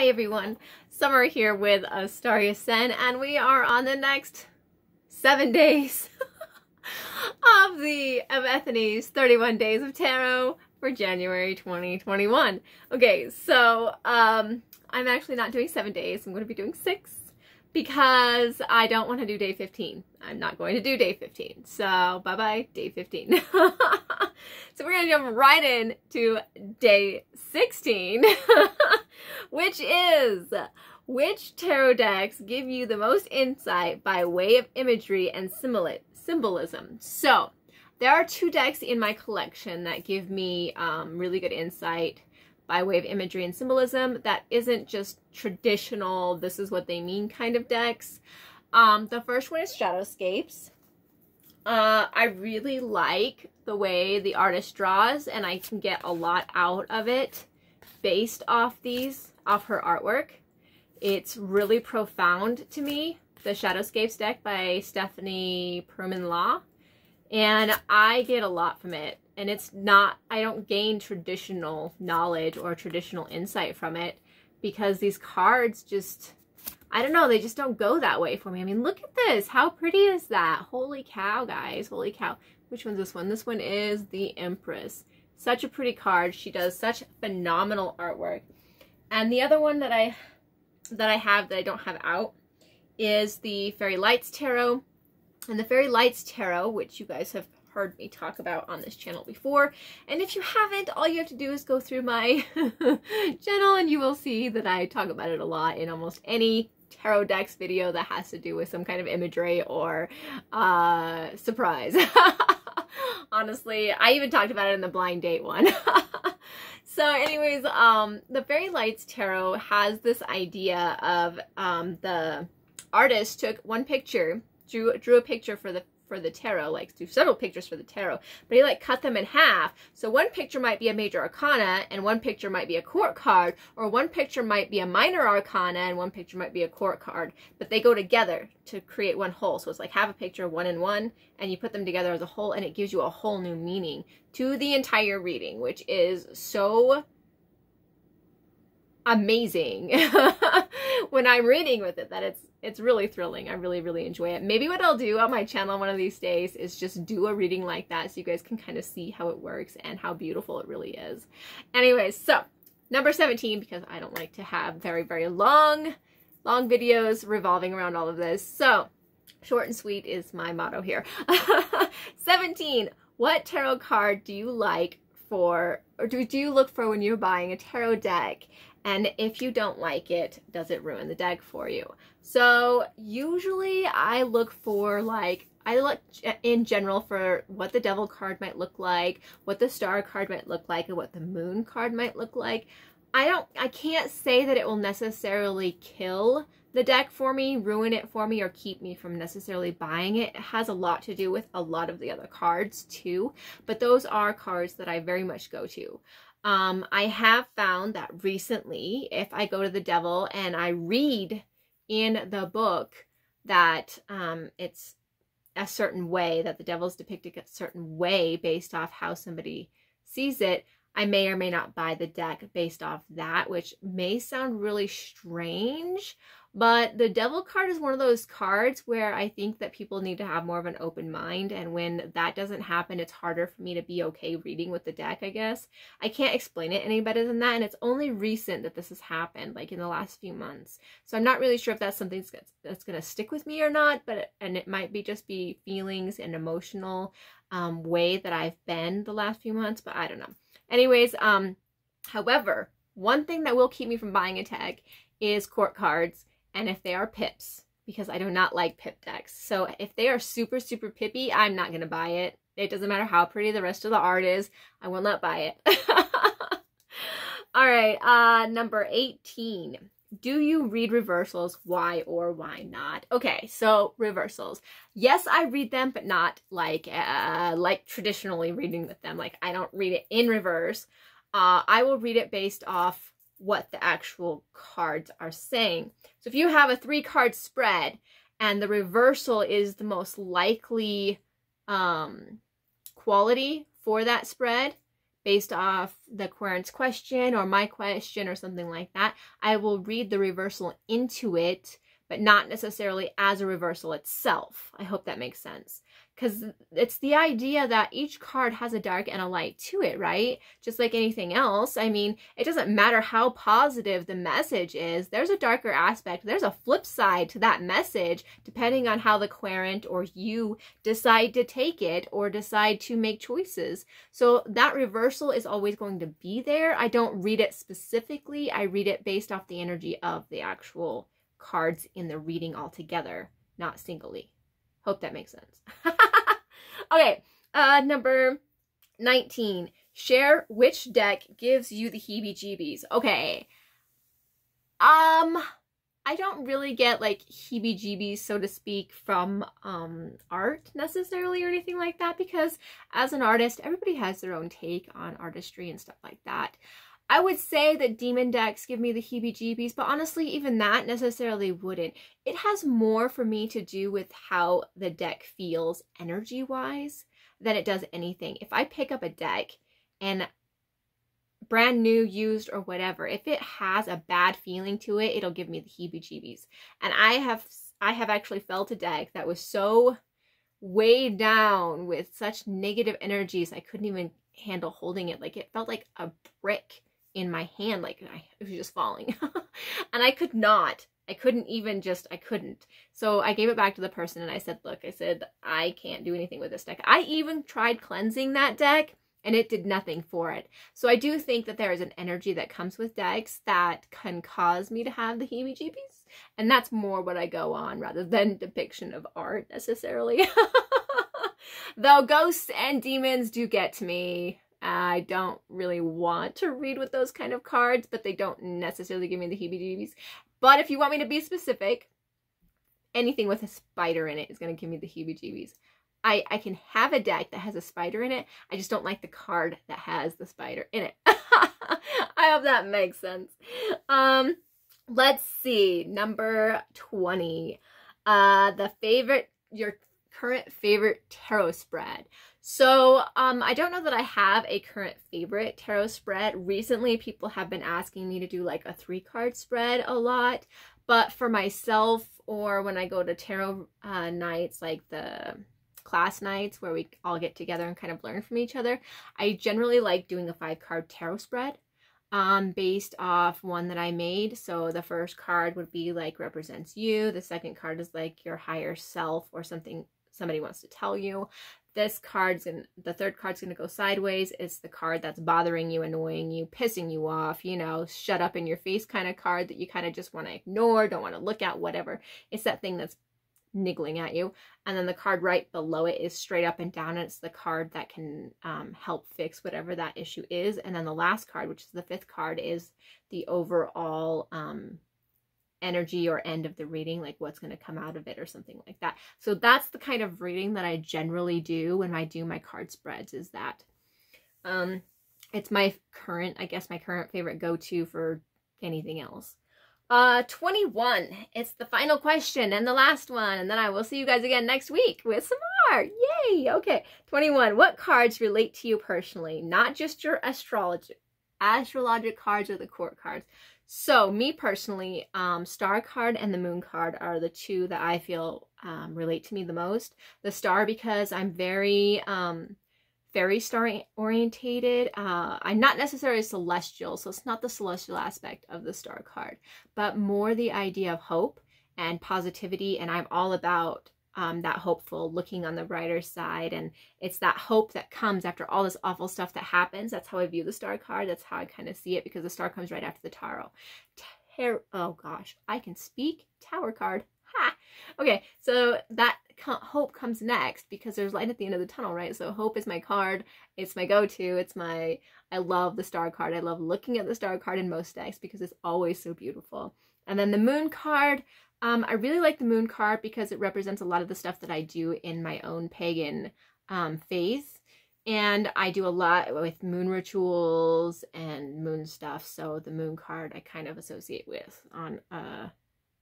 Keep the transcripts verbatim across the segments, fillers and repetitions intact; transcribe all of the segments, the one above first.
Hi everyone, Summer here with Astaria Sen, and we are on the next seven days of the of Ethany's thirty-one Days of Tarot for January twenty twenty-one. Okay, so um, I'm actually not doing seven days, I'm going to be doing six because I don't want to do day fifteen. I'm not going to do day fifteen, so bye-bye, day fifteen. So we're going to jump right in to day sixteen, which is, which tarot decks give you the most insight by way of imagery and symbolism? So there are two decks in my collection that give me um, really good insight by way of imagery and symbolism that isn't just traditional, this is what they mean kind of decks. Um, the first one is Shadowscapes. Uh, I really like the way the artist draws, and I can get a lot out of it based off these, off her artwork. It's really profound to me, the Shadowscapes deck by Stephanie Perman-Law, and I get a lot from it. And it's not, I don't gain traditional knowledge or traditional insight from it because these cards just, I don't know, they just don't go that way for me. I mean, look at this. How pretty is that? Holy cow, guys. Holy cow. Which one's this one? This one is the Empress. Such a pretty card. She does such phenomenal artwork. And the other one that I that I have that I don't have out is the Fairy Lights Tarot. And the Fairy Lights Tarot, which you guys have heard me talk about on this channel before, and if you haven't, all you have to do is go through my channel and you will see that I talk about it a lot in almost any tarot decks video that has to do with some kind of imagery or uh, surprise. Honestly, I even talked about it in the blind date one. So anyways, um, the Fairy Lights Tarot has this idea of um, the artist took one picture, drew, drew a picture for the for the tarot, like do several pictures for the tarot, but he like cut them in half. So one picture might be a major arcana and one picture might be a court card, or one picture might be a minor arcana and one picture might be a court card, but they go together to create one whole. So it's like have a picture, one and one, and you put them together as a whole, and it gives you a whole new meaning to the entire reading, which is so amazing when I'm reading with it, that it's it's really thrilling. I really, really enjoy it. Maybe what I'll do on my channel one of these days is just do a reading like that so you guys can kind of see how it works and how beautiful it really is. Anyways, so number seventeen, because I don't like to have very, very long, long videos revolving around all of this. So short and sweet is my motto here. seventeen, what tarot card do you like for, or do, do you look for when you're buying a tarot deck? And if you don't like it, does it ruin the deck for you? So usually I look for, like, I look in general for what the Devil card might look like, what the Star card might look like, and what the Moon card might look like. I don't, I can't say that it will necessarily kill the deck for me, ruin it for me, or keep me from necessarily buying it. It has a lot to do with a lot of the other cards too, but those are cards that I very much go to. Um, I have found that recently, if I go to the Devil and I read in the book that um, it's a certain way, that the Devil's depicted a certain way based off how somebody sees it, I may or may not buy the deck based off that, which may sound really strange, but the Devil card is one of those cards where I think that people need to have more of an open mind, and when that doesn't happen, it's harder for me to be okay reading with the deck, I guess. I can't explain it any better than that, and it's only recent that this has happened, like in the last few months. So I'm not really sure if that's something that's going to stick with me or not, but and it might be just be feelings and emotional um, way that I've been the last few months, but I don't know. Anyways, um, however, one thing that will keep me from buying a deck is court cards, and if they are pips, because I do not like pip decks. So if they are super, super pippy, I'm not going to buy it. It doesn't matter how pretty the rest of the art is. I will not buy it. All right, uh, number eighteen. Do you read reversals? Why or why not? Okay, so reversals. Yes, I read them, but not like uh, like traditionally reading with them. Like I don't read it in reverse. Uh, I will read it based off what the actual cards are saying. So if you have a three card spread and the reversal is the most likely um, quality for that spread, based off the querent's question or my question or something like that, I will read the reversal into it, but not necessarily as a reversal itself. I hope that makes sense. Because it's the idea that each card has a dark and a light to it, right? Just like anything else. I mean, it doesn't matter how positive the message is. There's a darker aspect. There's a flip side to that message, depending on how the querent or you decide to take it or decide to make choices. So that reversal is always going to be there. I don't read it specifically. I read it based off the energy of the actual cards in the reading altogether, not singly. Hope that makes sense. Okay, uh, number nineteen. Share which deck gives you the heebie-jeebies. Okay. Um, I don't really get like heebie-jeebies, so to speak, from um, art necessarily or anything like that, because as an artist, everybody has their own take on artistry and stuff like that. I would say that demon decks give me the heebie-jeebies, but honestly, even that necessarily wouldn't. It has more for me to do with how the deck feels energy-wise than it does anything. If I pick up a deck and brand new, used, or whatever, if it has a bad feeling to it, it'll give me the heebie-jeebies. And I have, I have actually felt a deck that was so weighed down with such negative energies, I couldn't even handle holding it. Like, it felt like a brick in my hand, like I, it was just falling. And I could not, I couldn't even just, I couldn't. So I gave it back to the person and I said, look, I said, I can't do anything with this deck. I even tried cleansing that deck and it did nothing for it. So I do think that there is an energy that comes with decks that can cause me to have the heebie-jeebies. And that's more what I go on rather than depiction of art necessarily. Though ghosts and demons do get to me. I don't really want to read with those kind of cards, but they don't necessarily give me the heebie-jeebies. But if you want me to be specific, anything with a spider in it is going to give me the heebie-jeebies. I, I can have a deck that has a spider in it. I just don't like the card that has the spider in it. I hope that makes sense. Um, let's see. Number twenty. Uh, the favorite, your current favorite tarot spread. So um, I don't know that I have a current favorite tarot spread. Recently, people have been asking me to do like a three card spread a lot, but for myself or when I go to tarot uh, nights, like the class nights where we all get together and kind of learn from each other, I generally like doing a five card tarot spread um, based off one that I made. So the first card would be like represents you. The second card is like your higher self or something somebody wants to tell you. This card's and the third card's going to go sideways. It's the card that's bothering you, annoying you, pissing you off, you know, shut up in your face kind of card that you kind of just want to ignore, don't want to look at, whatever. It's that thing that's niggling at you. And then the card right below it is straight up and down. And it's the card that can um, help fix whatever that issue is. And then the last card, which is the fifth card, is the overall um, energy or end of the reading, like what's going to come out of it or something like that. So that's the kind of reading that I generally do when I do my card spreads, is that um it's my current, I guess my current favorite go-to for anything else. uh twenty-one, it's the final question and the last one, and then I will see you guys again next week with some more. Yay. Okay, twenty-one, what cards relate to you personally, not just your astrology astrologic cards or the court cards? So me personally, um, star card and the moon card are the two that I feel um, relate to me the most. The star because I'm very um, fairy star orientated. Uh, I'm not necessarily celestial, so it's not the celestial aspect of the star card, but more the idea of hope and positivity. And I'm all about um, that hopeful, looking on the brighter side. And it's that hope that comes after all this awful stuff that happens. That's how I view the star card. That's how I kind of see it, because the star comes right after the tarot. Tar oh gosh, I can speak. Tower card. Ha! Okay. So that co hope comes next, because there's light at the end of the tunnel, right? So hope is my card. It's my go-to. It's my, I love the star card. I love looking at the star card in most decks because it's always so beautiful. And then the moon card. Um, I really like the moon card because it represents a lot of the stuff that I do in my own pagan um, faith. And I do a lot with moon rituals and moon stuff. So the moon card I kind of associate with on a,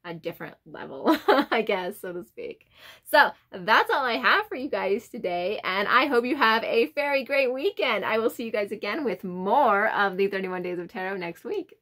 a different level, I guess, so to speak. So that's all I have for you guys today, and I hope you have a very great weekend. I will see you guys again with more of the thirty-one Days of Tarot next week.